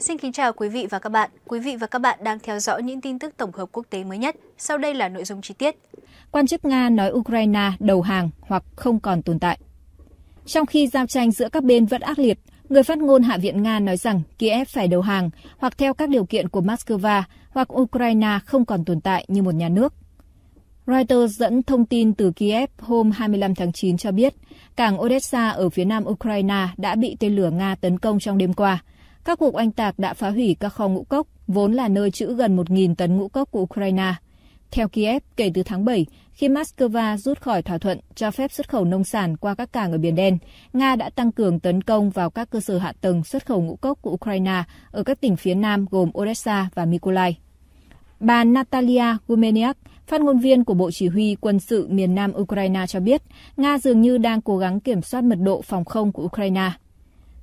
Xin kính chào quý vị và các bạn. Quý vị và các bạn đang theo dõi những tin tức tổng hợp quốc tế mới nhất. Sau đây là nội dung chi tiết. Quan chức Nga nói Ukraine đầu hàng hoặc không còn tồn tại. Trong khi giao tranh giữa các bên vẫn ác liệt, người phát ngôn Hạ viện Nga nói rằng Kiev phải đầu hàng hoặc theo các điều kiện của Moscow hoặc Ukraine không còn tồn tại như một nhà nước. Reuters dẫn thông tin từ Kiev hôm 25 tháng 9 cho biết, cảng Odessa ở phía nam Ukraine đã bị tên lửa Nga tấn công trong đêm qua. Các cuộc oanh tạc đã phá hủy các kho ngũ cốc, vốn là nơi trữ gần 1.000 tấn ngũ cốc của Ukraine. Theo Kiev, kể từ tháng 7, khi Moscow rút khỏi thỏa thuận cho phép xuất khẩu nông sản qua các cảng ở Biển Đen, Nga đã tăng cường tấn công vào các cơ sở hạ tầng xuất khẩu ngũ cốc của Ukraine ở các tỉnh phía nam gồm Odessa và Mykolaiv. Bà Natalia Gumeniak, phát ngôn viên của Bộ Chỉ huy Quân sự miền nam Ukraine cho biết, Nga dường như đang cố gắng kiểm soát mật độ phòng không của Ukraine.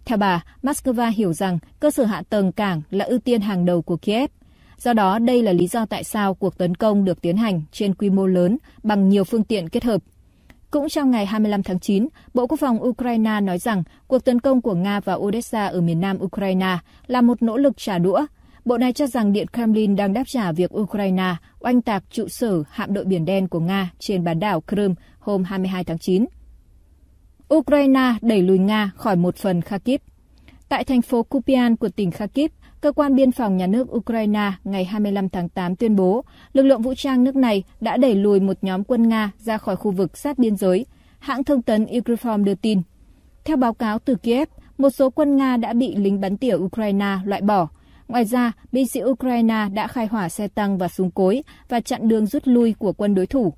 Theo bà, Moscow hiểu rằng cơ sở hạ tầng cảng là ưu tiên hàng đầu của Kiev. Do đó, đây là lý do tại sao cuộc tấn công được tiến hành trên quy mô lớn bằng nhiều phương tiện kết hợp. Cũng trong ngày 25 tháng 9, Bộ Quốc phòng Ukraine nói rằng cuộc tấn công của Nga và Odessa ở miền nam Ukraine là một nỗ lực trả đũa. Bộ này cho rằng Điện Kremlin đang đáp trả việc Ukraine oanh tạc trụ sở hạm đội Biển Đen của Nga trên bán đảo Crimea hôm 22 tháng 9. Ukraine đẩy lùi Nga khỏi một phần Kharkiv. Tại thành phố Kupian của tỉnh Kharkiv, Cơ quan Biên phòng Nhà nước Ukraine ngày 25 tháng 8 tuyên bố lực lượng vũ trang nước này đã đẩy lùi một nhóm quân Nga ra khỏi khu vực sát biên giới, hãng thông tấn Ukrinform đưa tin. Theo báo cáo từ Kiev, một số quân Nga đã bị lính bắn tỉa Ukraine loại bỏ. Ngoài ra, binh sĩ Ukraine đã khai hỏa xe tăng và súng cối và chặn đường rút lui của quân đối thủ.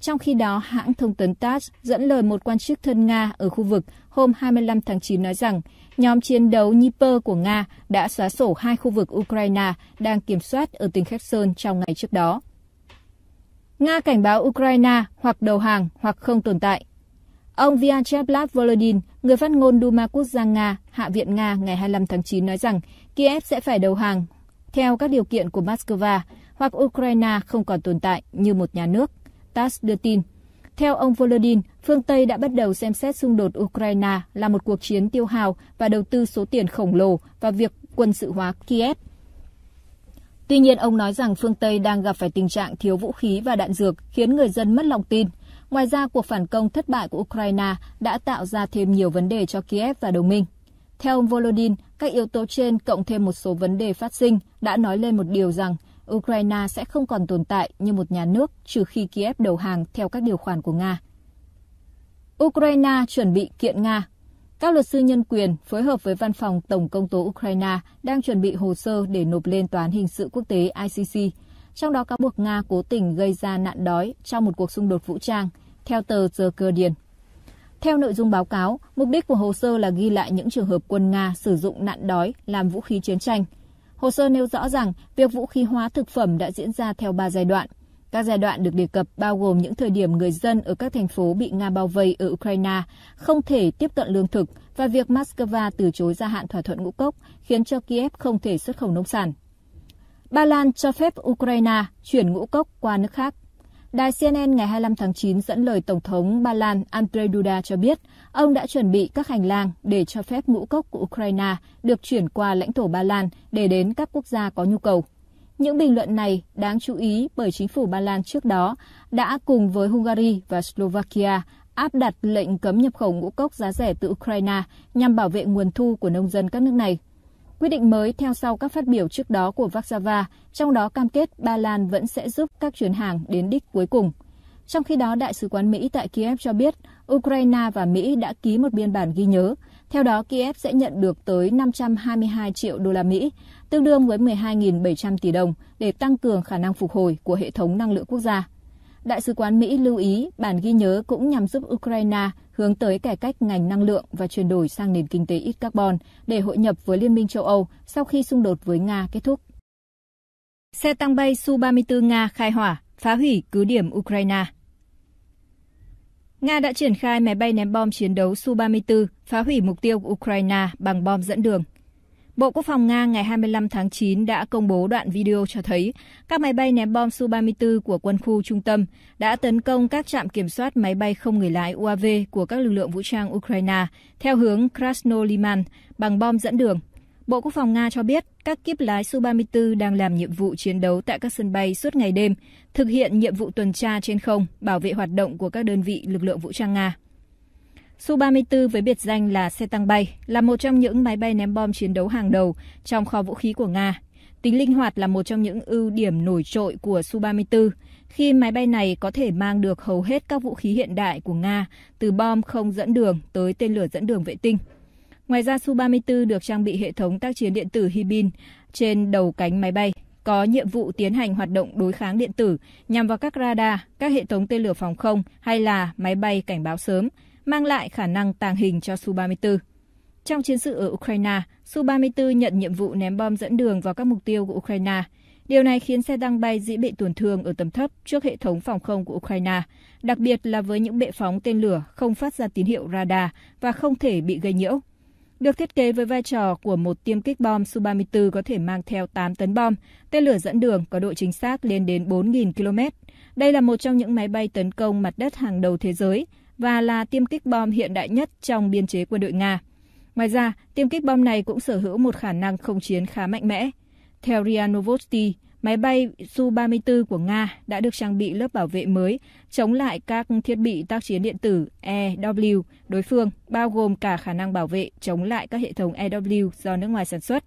Trong khi đó, hãng thông tấn TASS dẫn lời một quan chức thân Nga ở khu vực hôm 25 tháng 9 nói rằng nhóm chiến đấu Dnipro của Nga đã xóa sổ hai khu vực Ukraine đang kiểm soát ở tỉnh Kherson trong ngày trước đó. Nga cảnh báo Ukraine hoặc đầu hàng hoặc không tồn tại. Ông Vyacheslav Volodin, người phát ngôn Duma Quốc gia Nga, Hạ viện Nga ngày 25 tháng 9 nói rằng Kiev sẽ phải đầu hàng theo các điều kiện của Moscow hoặc Ukraine không còn tồn tại như một nhà nước. TASS đưa tin. Theo ông Volodin, phương Tây đã bắt đầu xem xét xung đột Ukraine là một cuộc chiến tiêu hao và đầu tư số tiền khổng lồ vào việc quân sự hóa Kiev. Tuy nhiên, ông nói rằng phương Tây đang gặp phải tình trạng thiếu vũ khí và đạn dược khiến người dân mất lòng tin. Ngoài ra, cuộc phản công thất bại của Ukraine đã tạo ra thêm nhiều vấn đề cho Kiev và đồng minh. Theo ông Volodin, các yếu tố trên cộng thêm một số vấn đề phát sinh đã nói lên một điều rằng Ukraine sẽ không còn tồn tại như một nhà nước trừ khi Kiev đầu hàng theo các điều khoản của Nga. Ukraine chuẩn bị kiện Nga. Các luật sư nhân quyền phối hợp với Văn phòng Tổng công tố Ukraine đang chuẩn bị hồ sơ để nộp lên Tòa án Hình sự Quốc tế ICC, trong đó cáo buộc Nga cố tình gây ra nạn đói trong một cuộc xung đột vũ trang, theo tờ The Guardian. Theo nội dung báo cáo, mục đích của hồ sơ là ghi lại những trường hợp quân Nga sử dụng nạn đói làm vũ khí chiến tranh. Hồ sơ nêu rõ rằng việc vũ khí hóa thực phẩm đã diễn ra theo 3 giai đoạn. Các giai đoạn được đề cập bao gồm những thời điểm người dân ở các thành phố bị Nga bao vây ở Ukraine không thể tiếp cận lương thực và việc Moscow từ chối gia hạn thỏa thuận ngũ cốc khiến cho Kiev không thể xuất khẩu nông sản. Ba Lan cho phép Ukraine chuyển ngũ cốc qua nước khác. Đài CNN ngày 25 tháng 9 dẫn lời Tổng thống Ba Lan Andrzej Duda cho biết ông đã chuẩn bị các hành lang để cho phép ngũ cốc của Ukraine được chuyển qua lãnh thổ Ba Lan để đến các quốc gia có nhu cầu. Những bình luận này đáng chú ý bởi chính phủ Ba Lan trước đó đã cùng với Hungary và Slovakia áp đặt lệnh cấm nhập khẩu ngũ cốc giá rẻ từ Ukraine nhằm bảo vệ nguồn thu của nông dân các nước này. Quyết định mới theo sau các phát biểu trước đó của Warsaw, trong đó cam kết Ba Lan vẫn sẽ giúp các chuyến hàng đến đích cuối cùng. Trong khi đó, Đại sứ quán Mỹ tại Kiev cho biết Ukraine và Mỹ đã ký một biên bản ghi nhớ. Theo đó, Kiev sẽ nhận được tới 522 triệu đô la Mỹ, tương đương với 12.700 tỷ đồng để tăng cường khả năng phục hồi của hệ thống năng lượng quốc gia. Đại sứ quán Mỹ lưu ý bản ghi nhớ cũng nhằm giúp Ukraine hướng tới cải cách ngành năng lượng và chuyển đổi sang nền kinh tế ít carbon để hội nhập với Liên minh châu Âu sau khi xung đột với Nga kết thúc. Xe tăng bay Su-34 Nga khai hỏa, phá hủy cứ điểm Ukraine. Nga đã triển khai máy bay ném bom chiến đấu Su-34 phá hủy mục tiêu của Ukraine bằng bom dẫn đường. Bộ Quốc phòng Nga ngày 25 tháng 9 đã công bố đoạn video cho thấy các máy bay ném bom Su-34 của quân khu trung tâm đã tấn công các trạm kiểm soát máy bay không người lái UAV của các lực lượng vũ trang Ukraine theo hướng Krasno Liman bằng bom dẫn đường. Bộ Quốc phòng Nga cho biết các kíp lái Su-34 đang làm nhiệm vụ chiến đấu tại các sân bay suốt ngày đêm, thực hiện nhiệm vụ tuần tra trên không, bảo vệ hoạt động của các đơn vị lực lượng vũ trang Nga. Su-34 với biệt danh là xe tăng bay là một trong những máy bay ném bom chiến đấu hàng đầu trong kho vũ khí của Nga. Tính linh hoạt là một trong những ưu điểm nổi trội của Su-34, khi máy bay này có thể mang được hầu hết các vũ khí hiện đại của Nga, từ bom không dẫn đường tới tên lửa dẫn đường vệ tinh. Ngoài ra, Su-34 được trang bị hệ thống tác chiến điện tử Khibiny trên đầu cánh máy bay, có nhiệm vụ tiến hành hoạt động đối kháng điện tử nhằm vào các radar, các hệ thống tên lửa phòng không hay là máy bay cảnh báo sớm, mang lại khả năng tàng hình cho Su-34. Trong chiến sự ở Ukraine, Su-34 nhận nhiệm vụ ném bom dẫn đường vào các mục tiêu của Ukraine. Điều này khiến xe tăng bay dễ bị tổn thương ở tầm thấp trước hệ thống phòng không của Ukraine, đặc biệt là với những bệ phóng tên lửa không phát ra tín hiệu radar và không thể bị gây nhiễu. Được thiết kế với vai trò của một tiêm kích bom, Su-34 có thể mang theo 8 tấn bom, tên lửa dẫn đường có độ chính xác lên đến 4.000 km. Đây là một trong những máy bay tấn công mặt đất hàng đầu thế giới và là tiêm kích bom hiện đại nhất trong biên chế quân đội Nga. Ngoài ra, tiêm kích bom này cũng sở hữu một khả năng không chiến khá mạnh mẽ. Theo RIA Novosti, máy bay Su-34 của Nga đã được trang bị lớp bảo vệ mới chống lại các thiết bị tác chiến điện tử EW đối phương, bao gồm cả khả năng bảo vệ chống lại các hệ thống EW do nước ngoài sản xuất.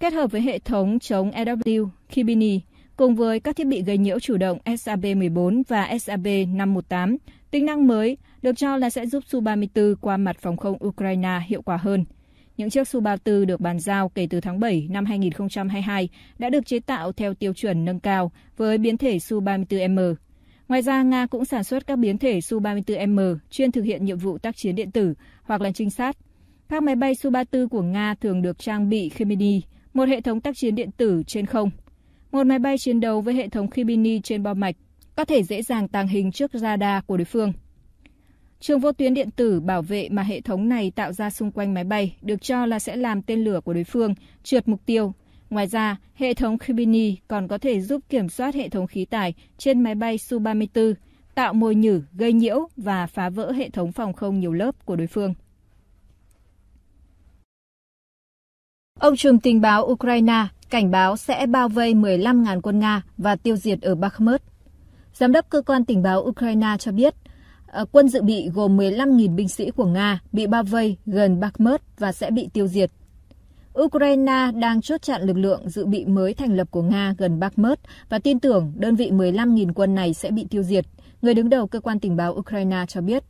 Kết hợp với hệ thống chống EW Khibiny, cùng với các thiết bị gây nhiễu chủ động SAB-14 và SAB-518, tính năng mới được cho là sẽ giúp Su-34 qua mặt phòng không Ukraine hiệu quả hơn. Những chiếc Su-34 được bàn giao kể từ tháng 7 năm 2022 đã được chế tạo theo tiêu chuẩn nâng cao với biến thể Su-34M. Ngoài ra, Nga cũng sản xuất các biến thể Su-34M chuyên thực hiện nhiệm vụ tác chiến điện tử hoặc là trinh sát. Các máy bay Su-34 của Nga thường được trang bị Khibiny, một hệ thống tác chiến điện tử trên không. Một máy bay chiến đấu với hệ thống Khibiny trên bo mạch có thể dễ dàng tàng hình trước radar của đối phương. Trường vô tuyến điện tử bảo vệ mà hệ thống này tạo ra xung quanh máy bay được cho là sẽ làm tên lửa của đối phương trượt mục tiêu. Ngoài ra, hệ thống Khibiny còn có thể giúp kiểm soát hệ thống khí tải trên máy bay Su-34, tạo mồi nhử, gây nhiễu và phá vỡ hệ thống phòng không nhiều lớp của đối phương. Ông trùm tình báo Ukraine cảnh báo sẽ bao vây 15.000 quân Nga và tiêu diệt ở Bakhmut. Giám đốc cơ quan tình báo Ukraine cho biết, quân dự bị gồm 15.000 binh sĩ của Nga bị bao vây gần Bakhmut và sẽ bị tiêu diệt. Ukraine đang chốt chặn lực lượng dự bị mới thành lập của Nga gần Bakhmut và tin tưởng đơn vị 15.000 quân này sẽ bị tiêu diệt, người đứng đầu cơ quan tình báo Ukraine cho biết.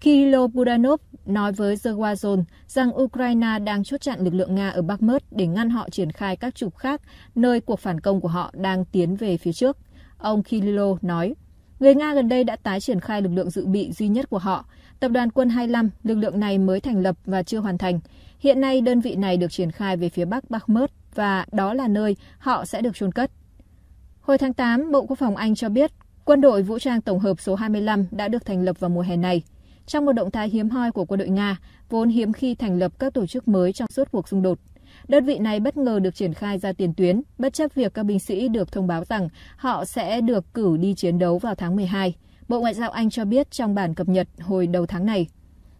Kyrylo Budanov nói với The War Zone rằng Ukraine đang chốt chặn lực lượng Nga ở Bakhmut để ngăn họ triển khai các trục khác nơi cuộc phản công của họ đang tiến về phía trước. Ông Kyrylo nói, người Nga gần đây đã tái triển khai lực lượng dự bị duy nhất của họ, Tập đoàn quân 25, lực lượng này mới thành lập và chưa hoàn thành. Hiện nay, đơn vị này được triển khai về phía bắc Bakhmut và đó là nơi họ sẽ được chôn cất. Hồi tháng 8, Bộ Quốc phòng Anh cho biết quân đội vũ trang tổng hợp số 25 đã được thành lập vào mùa hè này. Trong một động thái hiếm hoi của quân đội Nga, vốn hiếm khi thành lập các tổ chức mới trong suốt cuộc xung đột, đơn vị này bất ngờ được triển khai ra tiền tuyến, bất chấp việc các binh sĩ được thông báo rằng họ sẽ được cử đi chiến đấu vào tháng 12, Bộ Ngoại giao Anh cho biết trong bản cập nhật hồi đầu tháng này.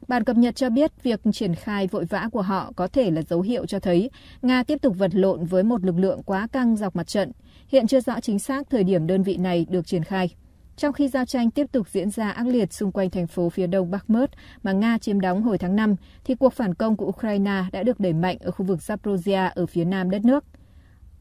Bản cập nhật cho biết việc triển khai vội vã của họ có thể là dấu hiệu cho thấy Nga tiếp tục vật lộn với một lực lượng quá căng dọc mặt trận, hiện chưa rõ chính xác thời điểm đơn vị này được triển khai. Trong khi giao tranh tiếp tục diễn ra ác liệt xung quanh thành phố phía đông Bakhmut mà Nga chiếm đóng hồi tháng 5, thì cuộc phản công của Ukraine đã được đẩy mạnh ở khu vực Zaporizhia ở phía nam đất nước.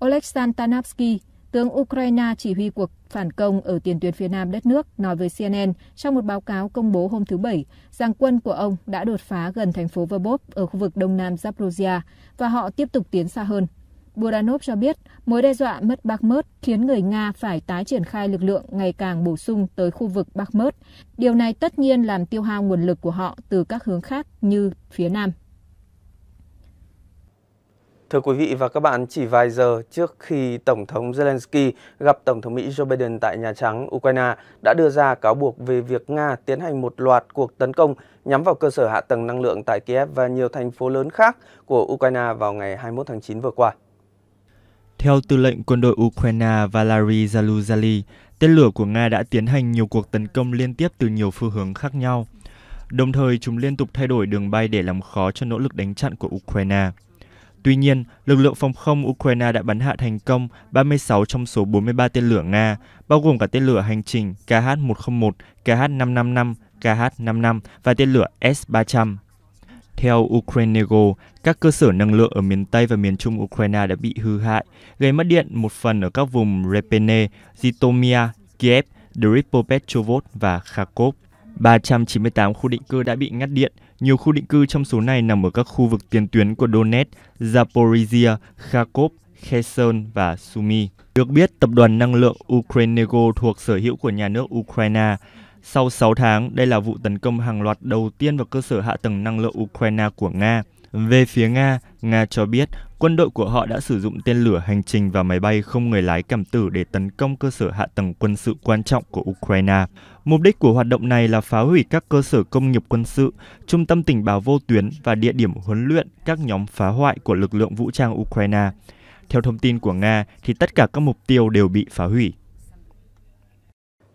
Oleksandr Tanavsky, tướng Ukraine chỉ huy cuộc phản công ở tiền tuyến phía nam đất nước, nói với CNN trong một báo cáo công bố hôm thứ Bảy rằng quân của ông đã đột phá gần thành phố Verbov ở khu vực đông nam Zaporizhia và họ tiếp tục tiến xa hơn. Budanov cho biết mối đe dọa mất Bakhmut khiến người Nga phải tái triển khai lực lượng ngày càng bổ sung tới khu vực Bakhmut. Điều này tất nhiên làm tiêu hao nguồn lực của họ từ các hướng khác như phía Nam. Thưa quý vị và các bạn, chỉ vài giờ trước khi Tổng thống Zelensky gặp Tổng thống Mỹ Joe Biden tại Nhà Trắng, Ukraine đã đưa ra cáo buộc về việc Nga tiến hành một loạt cuộc tấn công nhắm vào cơ sở hạ tầng năng lượng tại Kiev và nhiều thành phố lớn khác của Ukraine vào ngày 21 tháng 9 vừa qua. Theo tư lệnh quân đội Ukraine Valery Zaluzali, tên lửa của Nga đã tiến hành nhiều cuộc tấn công liên tiếp từ nhiều phương hướng khác nhau. Đồng thời, chúng liên tục thay đổi đường bay để làm khó cho nỗ lực đánh chặn của Ukraine. Tuy nhiên, lực lượng phòng không Ukraine đã bắn hạ thành công 36 trong số 43 tên lửa Nga, bao gồm cả tên lửa hành trình KH-101, KH-555, KH-55 và tên lửa S-300. Theo Ukrenergo, các cơ sở năng lượng ở miền Tây và miền Trung Ukraine đã bị hư hại, gây mất điện một phần ở các vùng Repene, Zitomia, Kiev, Dnipropetrovsk và Kharkov. 398 khu định cư đã bị ngắt điện. Nhiều khu định cư trong số này nằm ở các khu vực tiền tuyến của Donetsk, Zaporizhia, Kharkov, Kherson và Sumy. Được biết, Tập đoàn Năng lượng Ukrenergo thuộc sở hữu của nhà nước Ukraine. Sau 6 tháng, đây là vụ tấn công hàng loạt đầu tiên vào cơ sở hạ tầng năng lượng Ukraine của Nga. Về phía Nga, Nga cho biết quân đội của họ đã sử dụng tên lửa hành trình và máy bay không người lái cảm tử để tấn công cơ sở hạ tầng quân sự quan trọng của Ukraine. Mục đích của hoạt động này là phá hủy các cơ sở công nghiệp quân sự, trung tâm tình báo vô tuyến và địa điểm huấn luyện các nhóm phá hoại của lực lượng vũ trang Ukraine. Theo thông tin của Nga, thì tất cả các mục tiêu đều bị phá hủy.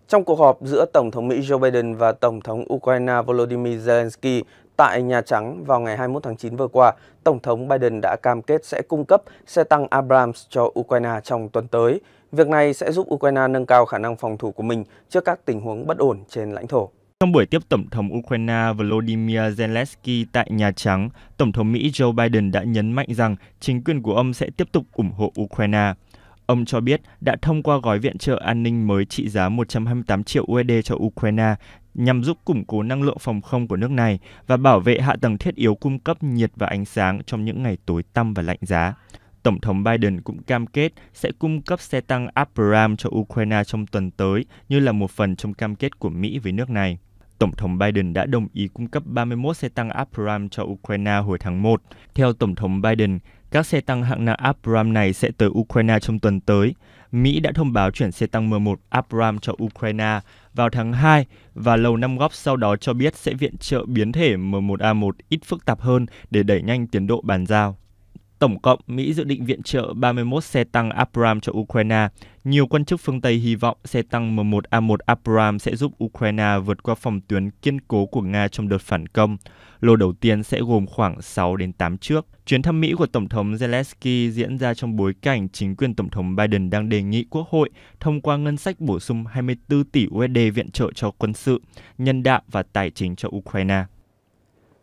Trong cuộc họp giữa Tổng thống Mỹ Joe Biden và Tổng thống Ukraine Volodymyr Zelensky tại Nhà Trắng vào ngày 21 tháng 9 vừa qua, Tổng thống Biden đã cam kết sẽ cung cấp xe tăng Abrams cho Ukraine trong tuần tới. Việc này sẽ giúp Ukraine nâng cao khả năng phòng thủ của mình trước các tình huống bất ổn trên lãnh thổ. Trong buổi tiếp Tổng thống Ukraine Volodymyr Zelensky tại Nhà Trắng, Tổng thống Mỹ Joe Biden đã nhấn mạnh rằng chính quyền của ông sẽ tiếp tục ủng hộ Ukraine. Ông cho biết đã thông qua gói viện trợ an ninh mới trị giá 128 triệu USD cho Ukraine nhằm giúp củng cố năng lượng phòng không của nước này và bảo vệ hạ tầng thiết yếu cung cấp nhiệt và ánh sáng trong những ngày tối tăm và lạnh giá. Tổng thống Biden cũng cam kết sẽ cung cấp xe tăng Abrams cho Ukraine trong tuần tới như là một phần trong cam kết của Mỹ với nước này. Tổng thống Biden đã đồng ý cung cấp 31 xe tăng Abrams cho Ukraine hồi tháng 1. Theo Tổng thống Biden, các xe tăng hạng nặng Abrams này sẽ tới Ukraine trong tuần tới. Mỹ đã thông báo chuyển xe tăng M1 Abrams cho Ukraine vào tháng 2 và Lầu Năm Góc sau đó cho biết sẽ viện trợ biến thể M1A1 ít phức tạp hơn để đẩy nhanh tiến độ bàn giao. Tổng cộng, Mỹ dự định viện trợ 31 xe tăng Abrams cho Ukraine. Nhiều quan chức phương Tây hy vọng xe tăng M1A1 Abrams sẽ giúp Ukraine vượt qua phòng tuyến kiên cố của Nga trong đợt phản công. Lô đầu tiên sẽ gồm khoảng 6 đến 8 chiếc. Chuyến thăm Mỹ của Tổng thống Zelensky diễn ra trong bối cảnh chính quyền Tổng thống Biden đang đề nghị Quốc hội thông qua ngân sách bổ sung 24 tỷ USD viện trợ cho quân sự, nhân đạo và tài chính cho Ukraine.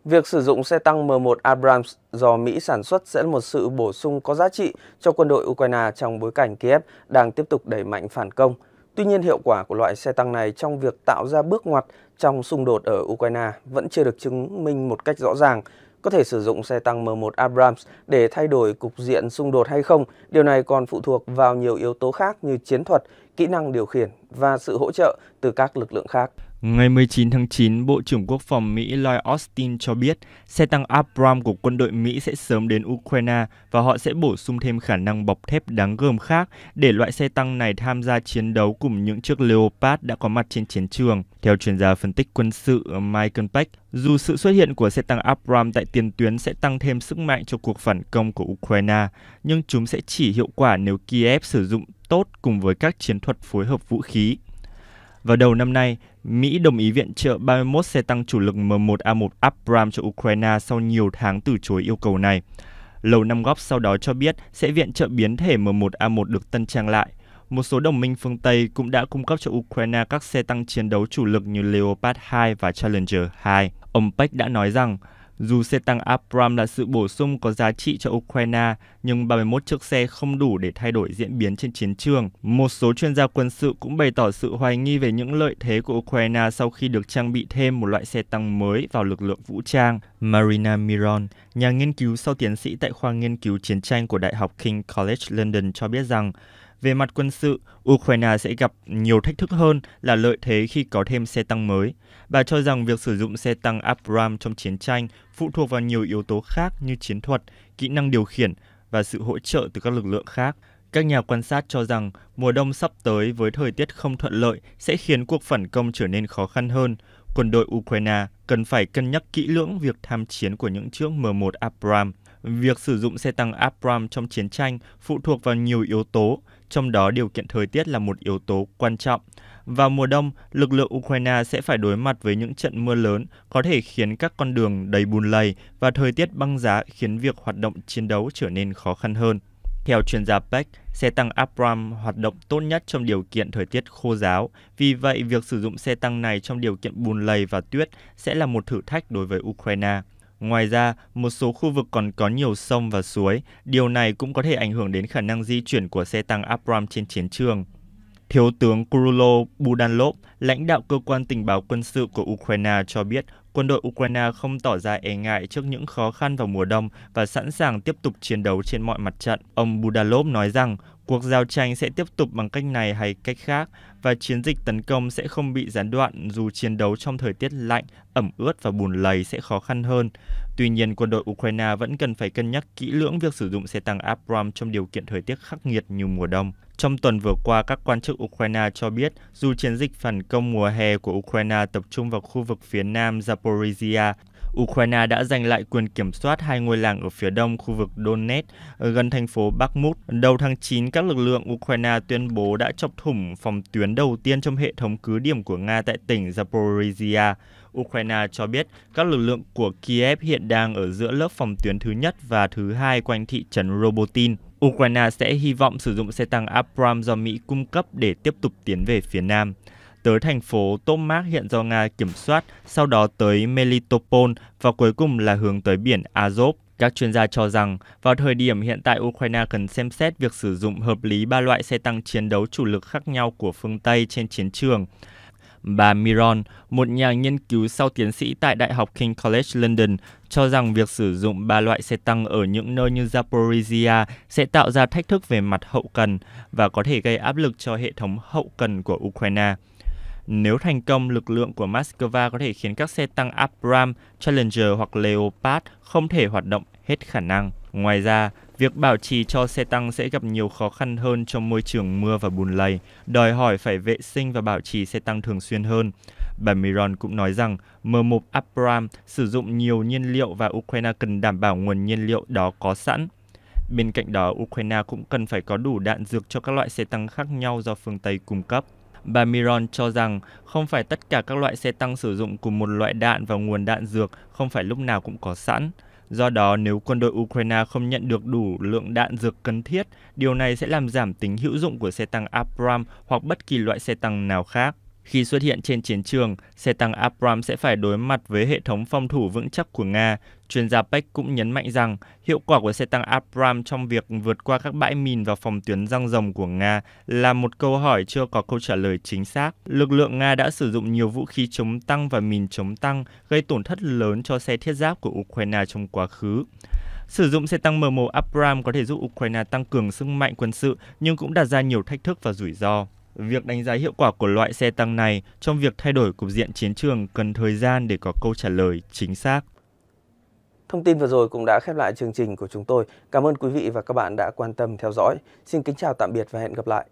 Việc sử dụng xe tăng M1 Abrams do Mỹ sản xuất sẽ là một sự bổ sung có giá trị cho quân đội Ukraine trong bối cảnh Kiev đang tiếp tục đẩy mạnh phản công. Tuy nhiên, hiệu quả của loại xe tăng này trong việc tạo ra bước ngoặt trong xung đột ở Ukraine vẫn chưa được chứng minh một cách rõ ràng. Có thể sử dụng xe tăng M1 Abrams để thay đổi cục diện xung đột hay không, điều này còn phụ thuộc vào nhiều yếu tố khác như chiến thuật, kỹ năng điều khiển và sự hỗ trợ từ các lực lượng khác. Ngày 19 tháng 9, Bộ trưởng Quốc phòng Mỹ Lloyd Austin cho biết xe tăng Abrams của quân đội Mỹ sẽ sớm đến Ukraine và họ sẽ bổ sung thêm khả năng bọc thép đáng gờm khác để loại xe tăng này tham gia chiến đấu cùng những chiếc Leopard đã có mặt trên chiến trường. Theo chuyên gia phân tích quân sự Michael Peck, dù sự xuất hiện của xe tăng Abrams tại tiền tuyến sẽ tăng thêm sức mạnh cho cuộc phản công của Ukraine, nhưng chúng sẽ chỉ hiệu quả nếu Kiev sử dụng tốt cùng với các chiến thuật phối hợp vũ khí. Vào đầu năm nay, Mỹ đồng ý viện trợ 31 xe tăng chủ lực M1A1 Abrams cho Ukraine sau nhiều tháng từ chối yêu cầu này. Lầu Năm Góc sau đó cho biết sẽ viện trợ biến thể M1A1 được tân trang lại. Một số đồng minh phương Tây cũng đã cung cấp cho Ukraine các xe tăng chiến đấu chủ lực như Leopard 2 và Challenger 2. Ông Peck đã nói rằng, dù xe tăng Abrams là sự bổ sung có giá trị cho Ukraine, nhưng 31 chiếc xe không đủ để thay đổi diễn biến trên chiến trường. Một số chuyên gia quân sự cũng bày tỏ sự hoài nghi về những lợi thế của Ukraine sau khi được trang bị thêm một loại xe tăng mới vào lực lượng vũ trang. Marina Miron, nhà nghiên cứu sau tiến sĩ tại khoa nghiên cứu chiến tranh của Đại học King College London cho biết rằng, về mặt quân sự, Ukraine sẽ gặp nhiều thách thức hơn là lợi thế khi có thêm xe tăng mới. Bà cho rằng việc sử dụng xe tăng Abrams trong chiến tranh phụ thuộc vào nhiều yếu tố khác như chiến thuật, kỹ năng điều khiển và sự hỗ trợ từ các lực lượng khác. Các nhà quan sát cho rằng mùa đông sắp tới với thời tiết không thuận lợi sẽ khiến cuộc phản công trở nên khó khăn hơn. Quân đội Ukraine cần phải cân nhắc kỹ lưỡng việc tham chiến của những chiếc M1 Abrams. Việc sử dụng xe tăng Abrams trong chiến tranh phụ thuộc vào nhiều yếu tố, trong đó điều kiện thời tiết là một yếu tố quan trọng. Vào mùa đông, lực lượng Ukraine sẽ phải đối mặt với những trận mưa lớn có thể khiến các con đường đầy bùn lầy và thời tiết băng giá khiến việc hoạt động chiến đấu trở nên khó khăn hơn. Theo chuyên gia Peck, xe tăng Abrams hoạt động tốt nhất trong điều kiện thời tiết khô ráo. Vì vậy, việc sử dụng xe tăng này trong điều kiện bùn lầy và tuyết sẽ là một thử thách đối với Ukraine. Ngoài ra, một số khu vực còn có nhiều sông và suối. Điều này cũng có thể ảnh hưởng đến khả năng di chuyển của xe tăng Abrams trên chiến trường. Thiếu tướng Kyrylo Budanov, lãnh đạo cơ quan tình báo quân sự của Ukraine cho biết quân đội Ukraine không tỏ ra e ngại trước những khó khăn vào mùa đông và sẵn sàng tiếp tục chiến đấu trên mọi mặt trận. Ông Budanov nói rằng cuộc giao tranh sẽ tiếp tục bằng cách này hay cách khác và chiến dịch tấn công sẽ không bị gián đoạn dù chiến đấu trong thời tiết lạnh, ẩm ướt và bùn lầy sẽ khó khăn hơn. Tuy nhiên, quân đội Ukraine vẫn cần phải cân nhắc kỹ lưỡng việc sử dụng xe tăng Abrams trong điều kiện thời tiết khắc nghiệt như mùa đông. Trong tuần vừa qua, các quan chức Ukraine cho biết dù chiến dịch phản công mùa hè của Ukraine tập trung vào khu vực phía nam Zaporizhia, Ukraine đã giành lại quyền kiểm soát hai ngôi làng ở phía đông khu vực Donetsk gần thành phố Bakhmut. Đầu tháng 9, các lực lượng Ukraine tuyên bố đã chọc thủng phòng tuyến đầu tiên trong hệ thống cứ điểm của Nga tại tỉnh Zaporizhia. Ukraine cho biết các lực lượng của Kiev hiện đang ở giữa lớp phòng tuyến thứ nhất và thứ hai quanh thị trấn Robotin. Ukraine sẽ hy vọng sử dụng xe tăng Abrams do Mỹ cung cấp để tiếp tục tiến về phía nam, tới thành phố Tomak hiện do Nga kiểm soát, sau đó tới Melitopol và cuối cùng là hướng tới biển Azov. Các chuyên gia cho rằng, vào thời điểm hiện tại Ukraine cần xem xét việc sử dụng hợp lý ba loại xe tăng chiến đấu chủ lực khác nhau của phương Tây trên chiến trường. Bà Miron, một nhà nghiên cứu sau tiến sĩ tại Đại học King College London, cho rằng việc sử dụng ba loại xe tăng ở những nơi như Zaporizhia sẽ tạo ra thách thức về mặt hậu cần và có thể gây áp lực cho hệ thống hậu cần của Ukraine. Nếu thành công, lực lượng của Moscow có thể khiến các xe tăng Abrams, Challenger hoặc Leopard không thể hoạt động hết khả năng. Ngoài ra, việc bảo trì cho xe tăng sẽ gặp nhiều khó khăn hơn trong môi trường mưa và bùn lầy, đòi hỏi phải vệ sinh và bảo trì xe tăng thường xuyên hơn. Bà Miron cũng nói rằng M1 Abrams sử dụng nhiều nhiên liệu và Ukraine cần đảm bảo nguồn nhiên liệu đó có sẵn. Bên cạnh đó, Ukraine cũng cần phải có đủ đạn dược cho các loại xe tăng khác nhau do phương Tây cung cấp. Bà Miron cho rằng không phải tất cả các loại xe tăng sử dụng cùng một loại đạn và nguồn đạn dược không phải lúc nào cũng có sẵn. Do đó, nếu quân đội Ukraine không nhận được đủ lượng đạn dược cần thiết, điều này sẽ làm giảm tính hữu dụng của xe tăng Abrams hoặc bất kỳ loại xe tăng nào khác. Khi xuất hiện trên chiến trường, xe tăng Abrams sẽ phải đối mặt với hệ thống phòng thủ vững chắc của Nga. Chuyên gia Peck cũng nhấn mạnh rằng hiệu quả của xe tăng Abrams trong việc vượt qua các bãi mìn và phòng tuyến giăng rồng của Nga là một câu hỏi chưa có câu trả lời chính xác. Lực lượng Nga đã sử dụng nhiều vũ khí chống tăng và mìn chống tăng, gây tổn thất lớn cho xe thiết giáp của Ukraine trong quá khứ. Sử dụng xe tăng M1 Abrams có thể giúp Ukraine tăng cường sức mạnh quân sự nhưng cũng đặt ra nhiều thách thức và rủi ro. Việc đánh giá hiệu quả của loại xe tăng này trong việc thay đổi cục diện chiến trường cần thời gian để có câu trả lời chính xác. Thông tin vừa rồi cũng đã khép lại chương trình của chúng tôi. Cảm ơn quý vị và các bạn đã quan tâm theo dõi. Xin kính chào tạm biệt và hẹn gặp lại.